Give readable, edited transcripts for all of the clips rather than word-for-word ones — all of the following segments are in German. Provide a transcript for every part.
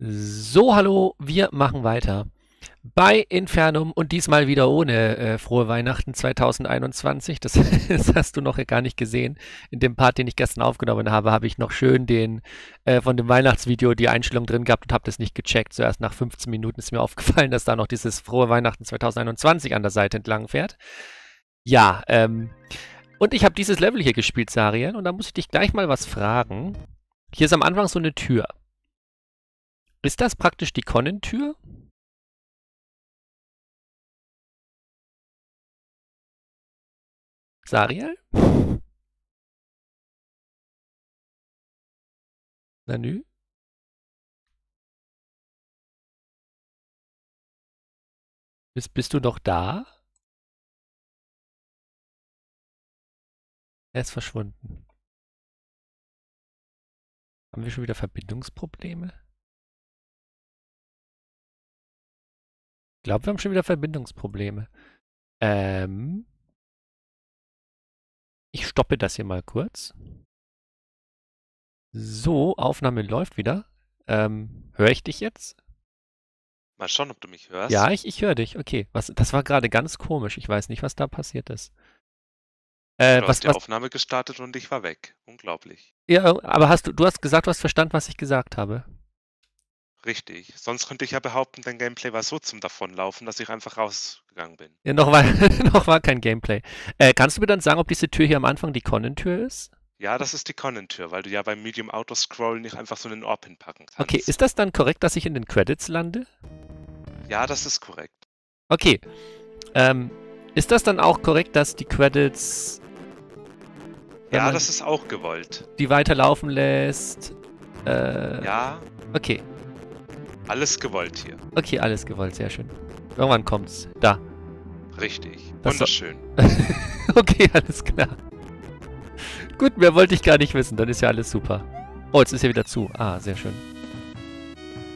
So, hallo, wir machen weiter bei Infernum und diesmal wieder ohne frohe Weihnachten 2021. Das hast du noch gar nicht gesehen. In dem Part, den ich gestern aufgenommen habe, habe ich noch schön den von dem Weihnachtsvideo die Einstellung drin gehabt und habe das nicht gecheckt. Zuerst nach 15 Minuten ist mir aufgefallen, dass da noch dieses frohe Weihnachten 2021 an der Seite entlang fährt. Ja, und ich habe dieses Level hier gespielt, Sariel, und da muss ich dich gleich mal was fragen. Hier ist am Anfang so eine Tür. Ist das praktisch die Konnentür? Sariel? Nanü? Bist du noch da? Er ist verschwunden. Haben wir schon wieder Verbindungsprobleme? Ich glaube, wir haben schon wieder Verbindungsprobleme. Ich stoppe das hier mal kurz. So, Aufnahme läuft wieder. Höre ich dich jetzt? Mal schauen, ob du mich hörst. Ja, ich höre dich. Okay, das war gerade ganz komisch. Ich weiß nicht, was da passiert ist. Du hast die Aufnahme gestartet und ich war weg. Unglaublich. Ja, aber du hast gesagt, du hast verstanden, was ich gesagt habe. Richtig. Sonst könnte ich ja behaupten, dein Gameplay war so zum Davonlaufen, dass ich einfach rausgegangen bin. Ja, noch war kein Gameplay. Kannst du mir dann sagen, ob diese Tür hier am Anfang die Konnentür ist? Ja, das ist die Konnentür, weil du ja beim Medium Autoscroll nicht einfach so einen Orb hinpacken kannst. Okay, ist das dann korrekt, dass ich in den Credits lande? Ja, das ist korrekt. Okay. Ist das dann auch korrekt, dass die Credits... Ja, das ist auch gewollt. Die weiterlaufen lässt? Ja. Okay. Alles gewollt hier. Okay, alles gewollt, sehr schön. Irgendwann kommt's. Da. Richtig. Wunderschön. Okay, alles klar. Gut, mehr wollte ich gar nicht wissen, dann ist ja alles super. Oh, jetzt ist hier wieder zu. Ah, sehr schön.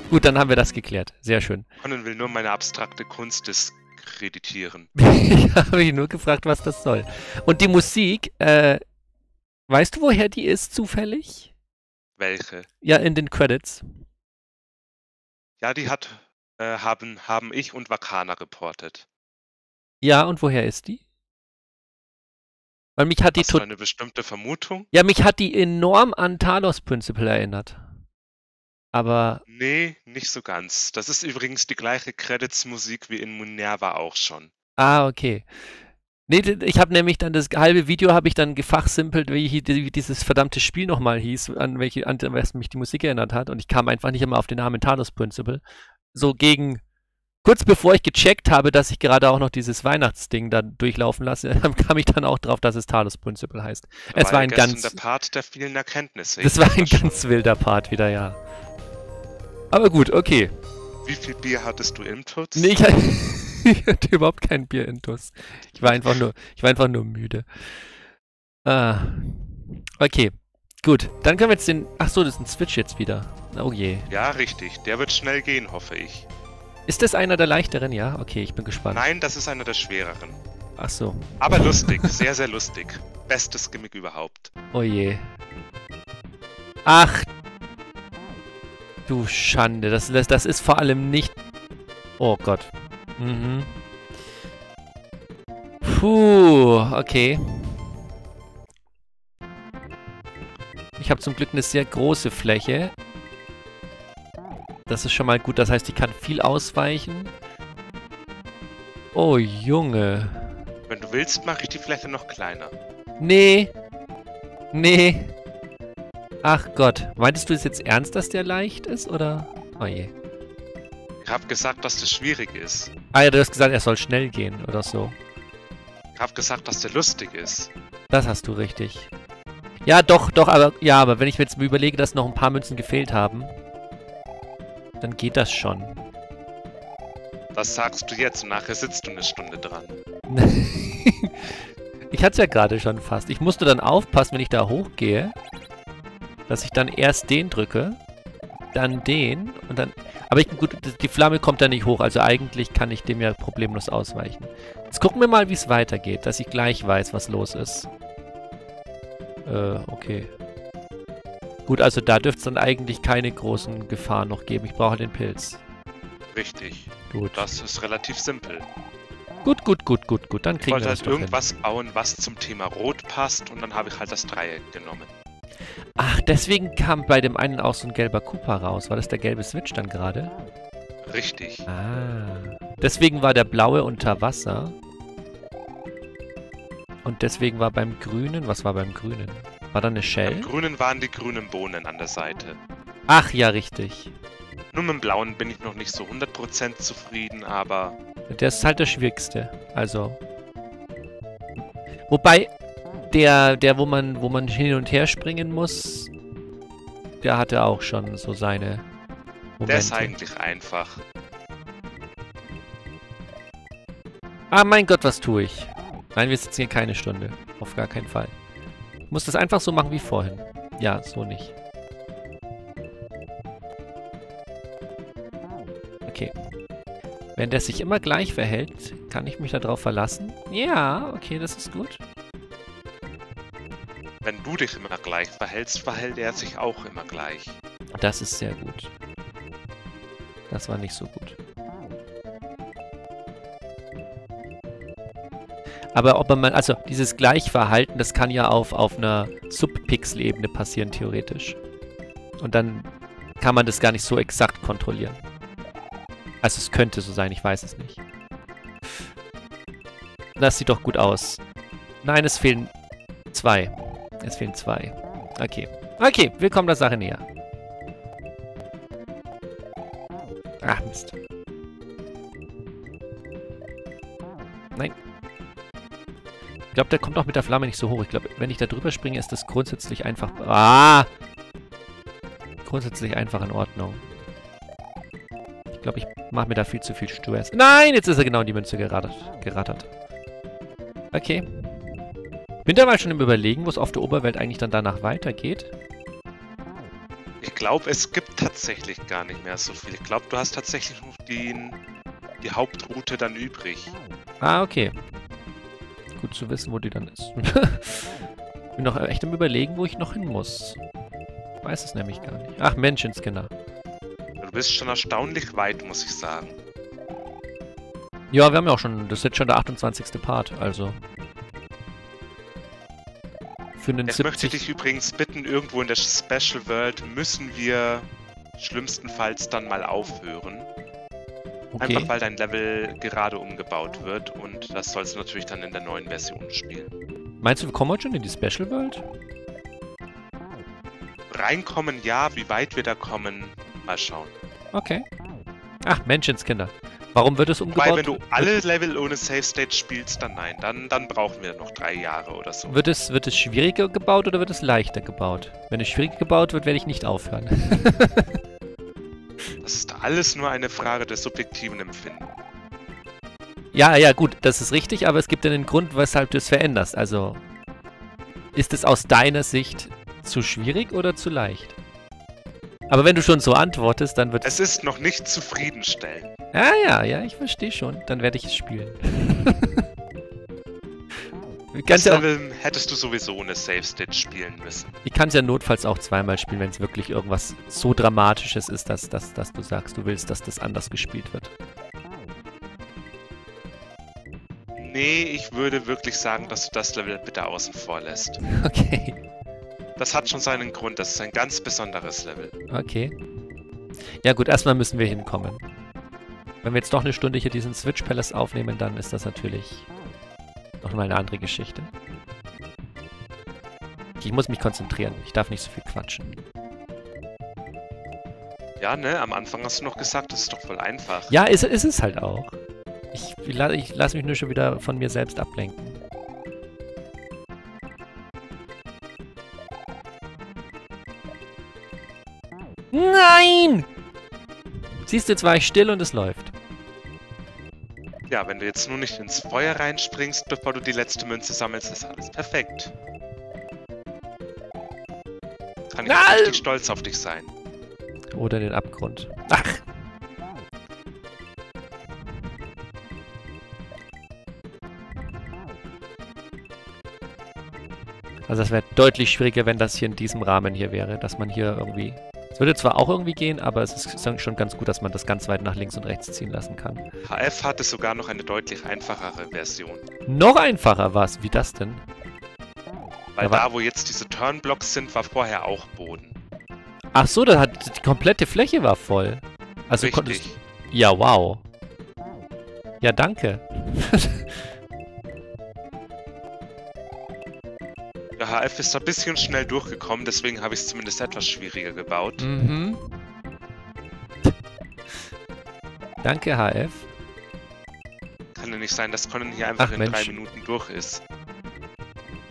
Gut, dann haben wir das geklärt. Sehr schön. Conan will nur meine abstrakte Kunst diskreditieren. Ich habe mich nur gefragt, was das soll. Und die Musik, weißt du, woher die ist zufällig? Welche? Ja, in den Credits. Ja, die haben ich und Wakana reportet. Ja, und woher ist die? Weil mich hat die... Hast du eine bestimmte Vermutung? Ja, mich hat die enorm an Talos Principle erinnert. Aber... Nee, nicht so ganz. Das ist übrigens die gleiche Credits-Musik wie in Minerva auch schon. Ah, okay. Nee, ich habe nämlich dann das halbe Video gefachsimpelt, wie dieses verdammte Spiel nochmal hieß, an was mich die Musik erinnert hat. Und ich kam einfach nicht immer auf den Namen Talos Principle. So kurz bevor ich gecheckt habe, dass ich gerade auch noch dieses Weihnachtsding da durchlaufen lasse, kam ich dann auch drauf, dass es Talos Principle heißt. Es war ein ganz... Der Part der vielen Erkenntnisse. Das war ein ganz wilder Part wieder, ja. Aber gut, okay. Wie viel Bier hattest du im Tutz? Nee, ich hatte überhaupt kein Bierintus. Ich war einfach nur müde. Okay, gut. Dann können wir jetzt den... Achso, das ist ein Switch jetzt wieder. Oh je. Ja, richtig. Der wird schnell gehen, hoffe ich. Ist das einer der leichteren? Ja, okay, ich bin gespannt. Nein, das ist einer der schwereren. Achso. Aber lustig, sehr, sehr lustig. Bestes Gimmick überhaupt. Oh je. Ach. Du Schande. Das ist vor allem nicht... Oh Gott. Mhm. Puh, okay. Ich habe zum Glück eine sehr große Fläche. Das ist schon mal gut. Das heißt, ich kann viel ausweichen. Oh, Junge. Wenn du willst, mache ich die Fläche noch kleiner. Nee. Nee. Ach Gott. Meintest du es jetzt ernst, dass der leicht ist, oder? Oh je. Ich habe gesagt, dass das schwierig ist. Ah ja, du hast gesagt, er soll schnell gehen oder so. Ich habe gesagt, dass der lustig ist. Das hast du richtig. Ja, doch, aber ja, aber wenn ich mir jetzt überlege, dass noch ein paar Münzen gefehlt haben, dann geht das schon. Das sagst du jetzt und nachher sitzt du eine Stunde dran. Ich hatte es ja gerade schon fast. Ich musste dann aufpassen, wenn ich da hochgehe, dass ich dann erst den drücke, dann den und dann... Aber gut, die Flamme kommt da nicht hoch, also eigentlich kann ich dem ja problemlos ausweichen. Jetzt gucken wir mal, wie es weitergeht, dass ich gleich weiß, was los ist. Okay. Gut, also da dürfte es dann eigentlich keine großen Gefahren noch geben. Ich brauche den Pilz. Richtig. Gut. Das ist relativ simpel. Gut, gut, gut, gut, gut. Dann kriegen wir das. Ich wollte halt irgendwas bauen, was zum Thema Rot passt, und dann habe ich halt das Dreieck genommen. Ach, deswegen kam bei dem einen auch so ein gelber Koopa raus. War das der gelbe Switch dann gerade? Richtig. Ah. Deswegen war der blaue unter Wasser. Und deswegen war beim grünen... Was war beim grünen? War da eine Shell? Beim grünen waren die grünen Bohnen an der Seite. Ach ja, richtig. Nur mit dem blauen bin ich noch nicht so 100% zufrieden, aber... Der ist halt der schwierigste, also... Wobei... Der wo man hin und her springen muss, der hatte auch schon so seine Momente. Der ist eigentlich einfach. Ah, mein Gott, was tue ich? Nein, wir sitzen hier keine Stunde. Auf gar keinen Fall. Ich muss das einfach so machen wie vorhin. Ja, so nicht. Okay. Wenn der sich immer gleich verhält, kann ich mich darauf verlassen? Ja, okay, das ist gut. Wenn du dich immer gleich verhältst, verhält er sich auch immer gleich. Das ist sehr gut. Das war nicht so gut. Aber ob man... Also, dieses Gleichverhalten, das kann ja auf einer Subpixel-Ebene passieren, theoretisch. Und dann kann man das gar nicht so exakt kontrollieren. Also, es könnte so sein, ich weiß es nicht. Das sieht doch gut aus. Nein, es fehlen zwei. Es fehlen zwei. Okay. Okay, wir kommen der Sache näher. Ach, Mist. Nein. Ich glaube, der kommt auch mit der Flamme nicht so hoch. Ich glaube, wenn ich da drüber springe, ist das grundsätzlich einfach... Ah! Grundsätzlich einfach in Ordnung. Ich glaube, ich mache mir da viel zu viel Stress. Nein, jetzt ist er genau in die Münze gerattert. Okay. Bin da mal schon im Überlegen, wo es auf der Oberwelt eigentlich dann danach weitergeht. Ich glaube, es gibt tatsächlich gar nicht mehr so viel. Ich glaube, du hast tatsächlich noch die Hauptroute dann übrig. Ah, okay. Gut zu wissen, wo die dann ist. Bin noch echt im Überlegen, wo ich noch hin muss. Weiß es nämlich gar nicht. Ach, Menschenskinner. Du bist schon erstaunlich weit, muss ich sagen. Ja, wir haben ja auch schon... Das ist jetzt schon der 28. Part, also... Jetzt möchte ich dich übrigens bitten, irgendwo in der Special World müssen wir schlimmstenfalls dann mal aufhören. Okay. Einfach weil dein Level gerade umgebaut wird, und das sollst du natürlich dann in der neuen Version spielen. Meinst du, wir kommen heute schon in die Special World? Reinkommen ja, wie weit wir da kommen, mal schauen. Okay. Ach, Menschenskinder. Warum wird es umgebaut? Weil wenn du alle Level ohne Safe State spielst, dann nein. Dann brauchen wir noch 3 Jahre oder so. Wird es schwieriger gebaut oder wird es leichter gebaut? Wenn es schwieriger gebaut wird, werde ich nicht aufhören. Das ist alles nur eine Frage des subjektiven Empfindens. Ja, ja, gut, das ist richtig, aber es gibt einen Grund, weshalb du es veränderst. Also, ist es aus deiner Sicht zu schwierig oder zu leicht? Aber wenn du schon so antwortest, dann wird es... Es ist noch nicht zufriedenstellend. Ah ja, ja, ich verstehe schon. Dann werde ich es spielen. Das Level hättest du sowieso ohne Safe State spielen müssen. Ich kann es ja notfalls auch zweimal spielen, wenn es wirklich irgendwas so Dramatisches ist, dass du sagst, du willst, dass das anders gespielt wird. Nee, ich würde wirklich sagen, dass du das Level bitte außen vor lässt. Okay. Das hat schon seinen Grund. Das ist ein ganz besonderes Level. Okay. Ja gut, erstmal müssen wir hinkommen. Wenn wir jetzt doch eine Stunde hier diesen Switch Palace aufnehmen, dann ist das natürlich nochmal eine andere Geschichte. Ich muss mich konzentrieren. Ich darf nicht so viel quatschen. Ja, ne? Am Anfang hast du noch gesagt, das ist doch voll einfach. Ja, ist es halt auch. Ich lasse mich nur schon wieder von mir selbst ablenken. Nein! Siehst du, jetzt war ich still und es läuft. Ja, wenn du jetzt nur nicht ins Feuer reinspringst, bevor du die letzte Münze sammelst, ist alles perfekt. Kann ich richtig stolz auf dich sein. Oder den Abgrund. Ach! Also das wäre deutlich schwieriger, wenn das hier in diesem Rahmen hier wäre, dass man hier irgendwie... Es würde zwar auch irgendwie gehen, aber es ist schon ganz gut, dass man das ganz weit nach links und rechts ziehen lassen kann. HF hatte sogar noch eine deutlich einfachere Version. Noch einfacher war es? Wie das denn? Weil da, wo jetzt diese Turnblocks sind, war vorher auch Boden. Ach so, da hat die komplette Fläche war voll. Also richtig. Konntest... Ja, wow. Ja, danke. Der HF ist ein bisschen schnell durchgekommen, deswegen habe ich es zumindest etwas schwieriger gebaut. Mhm. Danke, HF. Kann ja nicht sein, dass Conan hier einfach in 3 Minuten durch ist.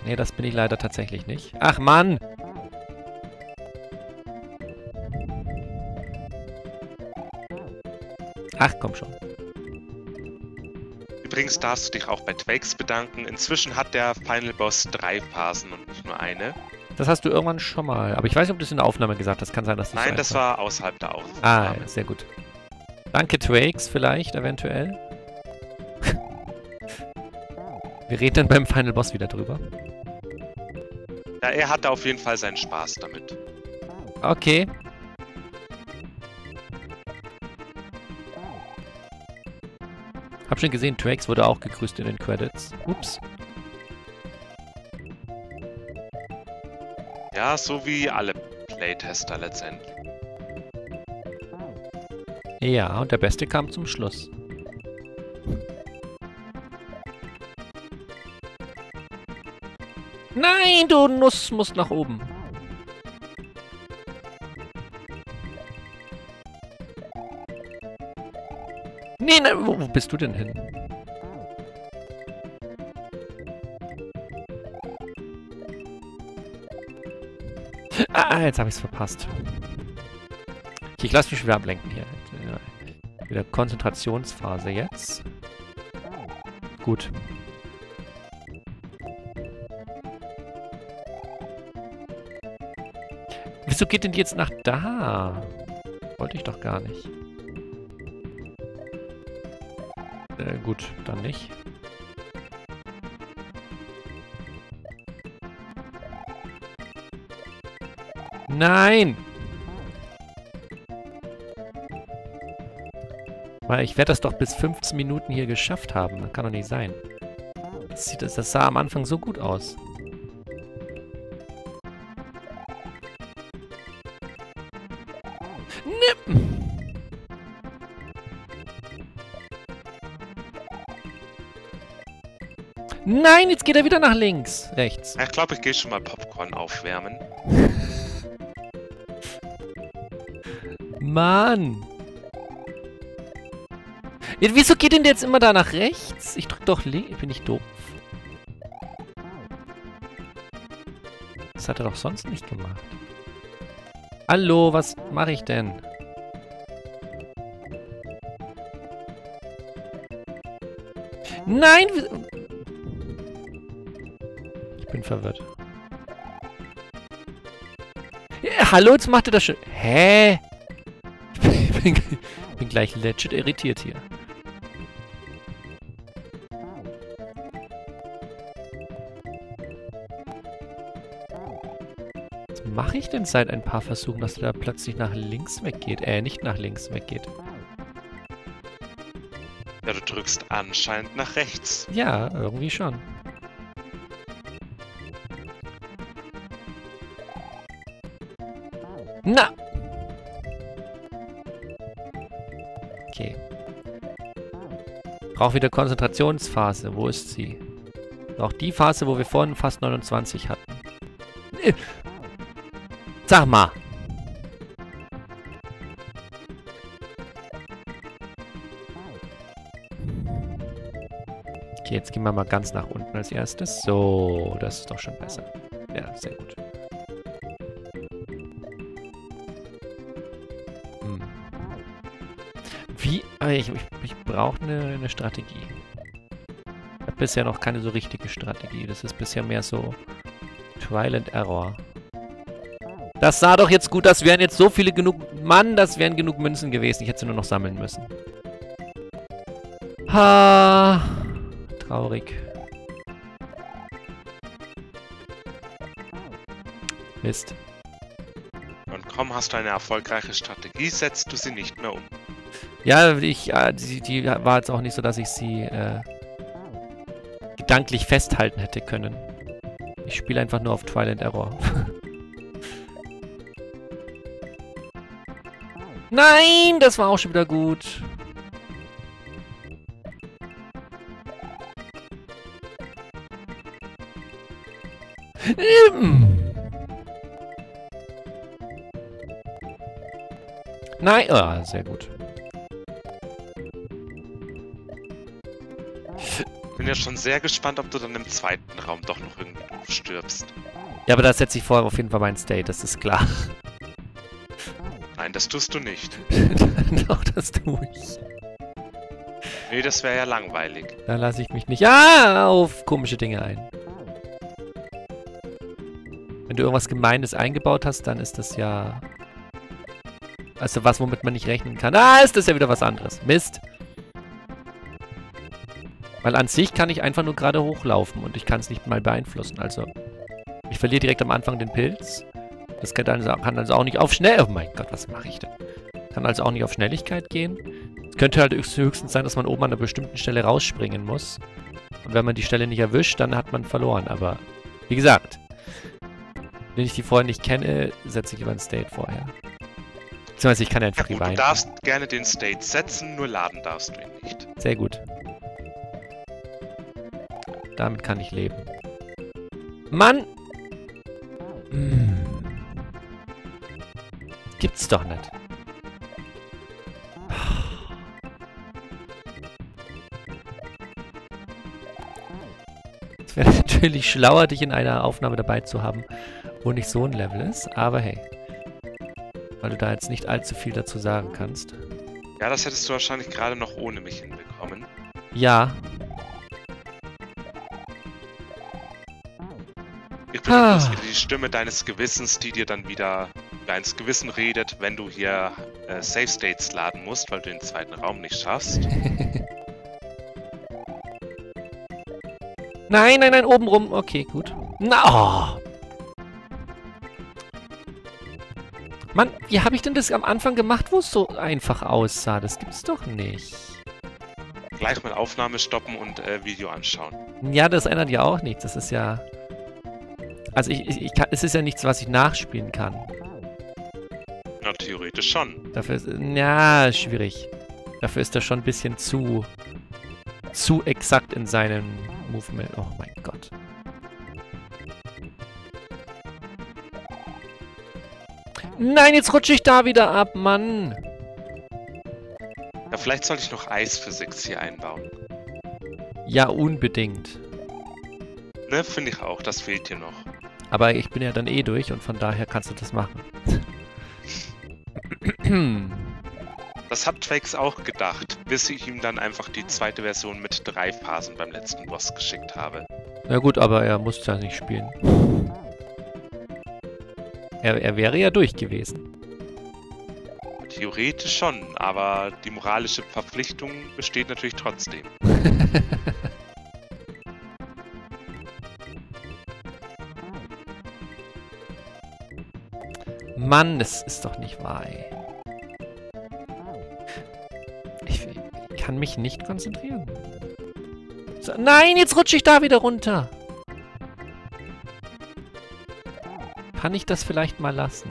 Nee, das bin ich leider tatsächlich nicht. Ach, Mann! Ach, komm schon. Übrigens darfst du dich auch bei Tweaks bedanken. Inzwischen hat der Final Boss 3 Phasen und nicht nur eine. Das hast du irgendwann schon mal. Aber ich weiß nicht, ob du es in der Aufnahme gesagt hast. Kann sein, dass du... Nein, das war außerhalb der Aufnahme. Ah, ja, sehr gut. Danke, Tweaks, vielleicht, eventuell. Wir reden dann beim Final Boss wieder drüber. Ja, er hatte auf jeden Fall seinen Spaß damit. Okay. Hab schon gesehen, Trax wurde auch gegrüßt in den Credits. Ups. Ja, so wie alle Playtester letztendlich. Ja, und der Beste kam zum Schluss. Nein, du Nuss musst nach oben. Nee, nein, wo bist du denn hin? Ah, jetzt habe ich es verpasst. Ich lasse mich schon wieder ablenken hier. Wieder Konzentrationsphase jetzt. Gut. Wieso geht denn die jetzt nach da? Wollte ich doch gar nicht. Gut, dann nicht. Nein! Weil ich werde das doch bis 15 Minuten hier geschafft haben. Das kann doch nicht sein. Das sah am Anfang so gut aus. Nein, jetzt geht er wieder nach links. Rechts. Ich glaube, ich gehe schon mal Popcorn aufwärmen. Mann. Ja, wieso geht denn der jetzt immer da nach rechts? Ich drück doch links. Bin ich doof? Das hat er doch sonst nicht gemacht. Hallo, was mache ich denn? Nein, verwirrt. Ja, hallo, jetzt macht er das schon. Hä? Ich bin gleich legit irritiert hier. Was mache ich denn seit ein paar Versuchen, dass er da plötzlich nach links weggeht? Nicht nach links weggeht. Ja, du drückst anscheinend nach rechts. Ja, irgendwie schon. Na! Okay. Braucht wieder Konzentrationsphase. Wo ist sie? Braucht die Phase, wo wir vorhin fast 29 hatten. Sag mal! Okay, jetzt gehen wir mal ganz nach unten als erstes. So, das ist doch schon besser. Ja, sehr gut. Ich brauche eine Strategie. Ich habe bisher noch keine so richtige Strategie. Das ist bisher mehr so Trial and Error. Das sah doch jetzt gut. Das wären jetzt so viele genug... Mann, das wären genug Münzen gewesen. Ich hätte sie nur noch sammeln müssen. Ha! Traurig. Mist. Und kaum hast du eine erfolgreiche Strategie, setzt du sie nicht mehr um. Ja, die war jetzt auch nicht so, dass ich sie gedanklich festhalten hätte können. Ich spiele einfach nur auf Trial and Error. Nein, das war auch schon wieder gut. Nein, ah, sehr gut. Bin ja schon sehr gespannt, ob du dann im zweiten Raum doch noch irgendwie stirbst. Ja, aber da setze ich vorher auf jeden Fall mein Stay, das ist klar. Nein, das tust du nicht. Doch, das tue ich. Nee, das wäre ja langweilig. Da lasse ich mich nicht auf komische Dinge ein. Wenn du irgendwas Gemeines eingebaut hast, dann ist das ja... Also was, womit man nicht rechnen kann. Ah, ist das ja wieder was anderes. Mist. Weil an sich kann ich einfach nur gerade hochlaufen und ich kann es nicht mal beeinflussen. Also, ich verliere direkt am Anfang den Pilz. Das kann also auch nicht auf Schnell... Oh mein Gott, was mache ich denn? Kann also auch nicht auf Schnelligkeit gehen. Es könnte halt höchstens sein, dass man oben an einer bestimmten Stelle rausspringen muss. Und wenn man die Stelle nicht erwischt, dann hat man verloren. Aber, wie gesagt... Wenn ich die vorher nicht kenne, setze ich lieber einen State vorher. Beziehungsweise ich kann einfach die Weine. Du darfst gerne den State setzen, nur laden darfst du ihn nicht. Sehr gut. Damit kann ich leben. Mann! Hm. Gibt's doch nicht. Es wäre natürlich schlauer, dich in einer Aufnahme dabei zu haben, wo nicht so ein Level ist, aber hey. Weil du da jetzt nicht allzu viel dazu sagen kannst. Ja, das hättest du wahrscheinlich gerade noch ohne mich hinbekommen. Ja. Ich bin bloß wieder die Stimme deines Gewissens, die dir dann wieder deins Gewissen redet, wenn du hier Safe States laden musst, weil du den zweiten Raum nicht schaffst. Nein, nein, nein, oben rum. Okay, gut. Na, oh. Mann, wie habe ich denn das am Anfang gemacht, wo es so einfach aussah? Das gibt's doch nicht. Gleich mal Aufnahme stoppen und Video anschauen. Ja, das ändert ja auch nichts. Das ist ja... Also ich kann... es ist ja nichts, was ich nachspielen kann. Na, theoretisch schon. Dafür ist... Ja, schwierig. Dafür ist er schon ein bisschen zu exakt in seinem Movement. Oh mein Gott. Nein, jetzt rutsche ich da wieder ab, Mann. Ja, vielleicht sollte ich noch Eisphysik hier einbauen. Ja, unbedingt. Ne, finde ich auch. Das fehlt hier noch. Aber ich bin ja dann eh durch und von daher kannst du das machen. Das hat Tweaks auch gedacht, bis ich ihm dann einfach die zweite Version mit 3 Phasen beim letzten Boss geschickt habe. Na gut, aber er muss ja nicht spielen. Er wäre ja durch gewesen. Theoretisch schon, aber die moralische Verpflichtung besteht natürlich trotzdem. Mann, das ist doch nicht wahr, ey. Ich kann mich nicht konzentrieren. So, nein, jetzt rutsche ich da wieder runter. Kann ich das vielleicht mal lassen?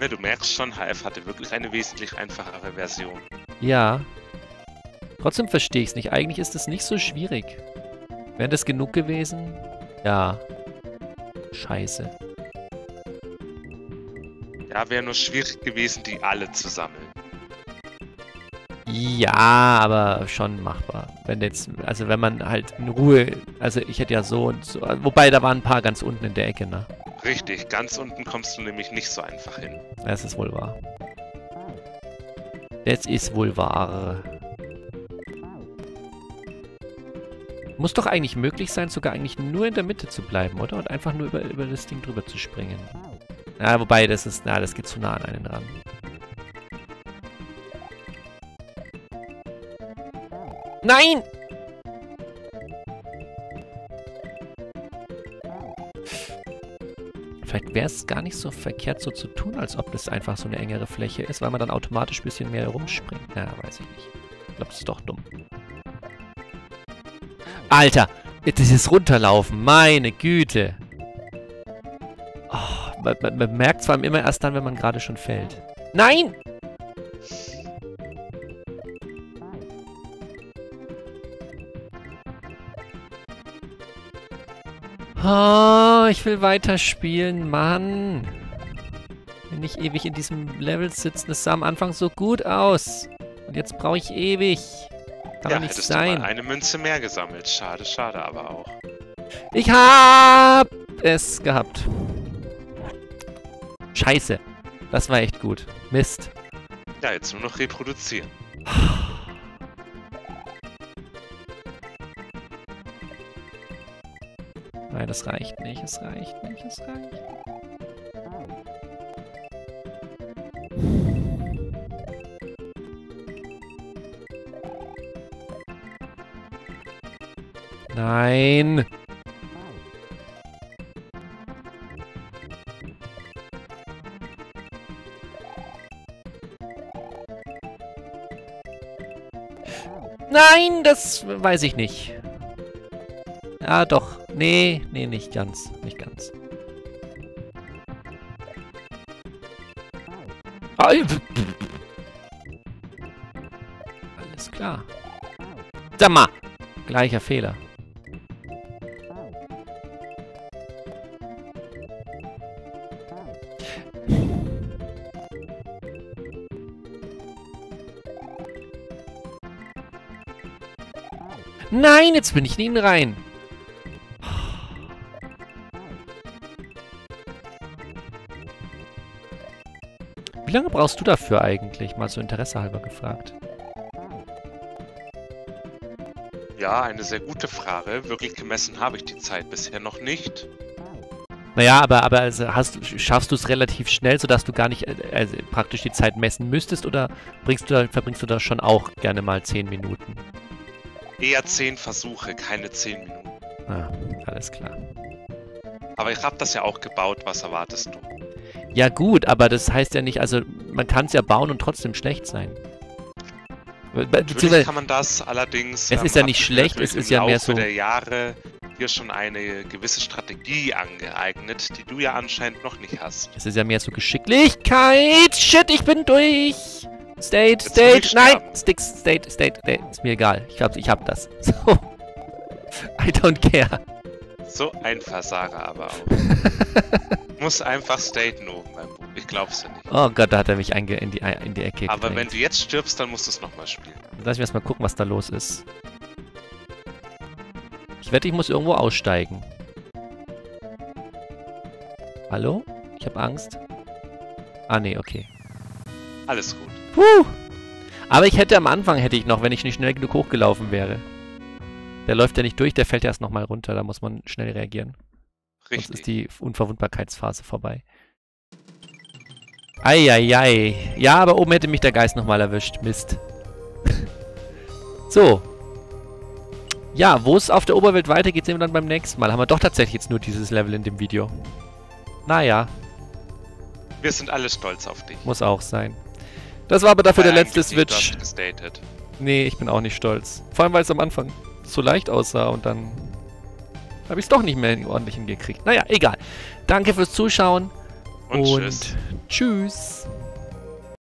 Ja, du merkst schon, HF hatte wirklich eine wesentlich einfachere Version. Ja. Trotzdem verstehe ich es nicht. Eigentlich ist es nicht so schwierig. Wäre das genug gewesen? Ja. Scheiße. Ja, wäre nur schwierig gewesen, die alle zu sammeln. Ja, aber schon machbar. Wenn jetzt, also wenn man halt in Ruhe... Also ich hätte ja so und so... Wobei, da waren ein paar ganz unten in der Ecke, ne? Richtig, ganz unten kommst du nämlich nicht so einfach hin. Das ist wohl wahr. Das ist wohl wahr. Muss doch eigentlich möglich sein, sogar eigentlich nur in der Mitte zu bleiben, oder? Und einfach nur über das Ding drüber zu springen. Ja, wobei, das ist... Na, das geht zu nah an einen ran. Nein! wäre es gar nicht so verkehrt, so zu tun, als ob das einfach so eine engere Fläche ist, weil man dann automatisch ein bisschen mehr rumspringt. Na, weiß ich nicht. Ich glaube, das ist doch dumm. Alter! Das ist runterlaufen. Meine Güte! Oh, man merkt es vor allem immer erst dann, wenn man gerade schon fällt. Nein! Oh, ich will weiterspielen, Mann. Wenn ich ewig in diesem Level sitzen, das sah am Anfang so gut aus. Und jetzt brauche ich ewig. Kann ja, nicht sein. Du mal eine Münze mehr gesammelt. Schade, schade, aber auch. Ich hab es gehabt. Scheiße. Das war echt gut. Mist. Ja, jetzt nur noch reproduzieren. Nein, das reicht nicht, es reicht nicht, es reicht nicht. Nein! Nein, das weiß ich nicht. Ja, doch. Nee, nee, nicht ganz. Nicht ganz. Alles klar. Sag mal! Gleicher Fehler. Nein, jetzt bin ich in ihn rein. Wie lange brauchst du dafür eigentlich? Mal so interessehalber gefragt. Ja, eine sehr gute Frage. Wirklich gemessen habe ich die Zeit bisher noch nicht. Naja, aber also schaffst du es relativ schnell, sodass du gar nicht also praktisch die Zeit messen müsstest? Oder verbringst du da schon auch gerne mal 10 Minuten? Eher 10 Versuche, keine 10 Minuten. Ah, alles klar. Aber ich habe das ja auch gebaut, was erwartest du? Ja gut, aber das heißt ja nicht, also man kann es ja bauen und trotzdem schlecht sein. Natürlich kann man das allerdings... Es ist ja nicht schlecht, es ist ja mehr so... Im Laufe der Jahre hier schon eine gewisse Strategie angeeignet, die du ja anscheinend noch nicht hast. Es ist ja mehr so Geschicklichkeit! Shit, ich bin durch! State, nein! State, ist mir egal. Ich glaube, ich hab das. So. I don't care. So ein Versager aber auch. Muss einfach staten oben beim Buch. Ich glaub's ja nicht. Oh Gott, da hat er mich in die Ecke aber gedrängt. Wenn du jetzt stirbst, dann musst du es nochmal spielen. Lass mich erstmal gucken, was da los ist. Ich wette, ich muss irgendwo aussteigen. Hallo? Ich hab Angst. Ah, nee, okay. Alles gut. Puh. Aber ich hätte am Anfang, wenn ich nicht schnell genug hochgelaufen wäre. Der läuft ja nicht durch, der fällt ja erst nochmal runter. Da muss man schnell reagieren. Richtig. Sonst ist die Unverwundbarkeitsphase vorbei. Eieiei. Ja, aber oben hätte mich der Geist nochmal erwischt. Mist. So. Ja, wo es auf der Oberwelt weitergeht, sehen wir dann beim nächsten Mal. Haben wir doch tatsächlich jetzt nur dieses Level in dem Video. Naja. Wir sind alle stolz auf dich. Muss auch sein. Das war aber dafür der letzte Switch. Nee, ich bin auch nicht stolz. Vor allem, weil es am Anfang so leicht aussah und dann habe ich es doch nicht mehr ordentlich hingekriegt. Naja, egal. Danke fürs Zuschauen und tschüss.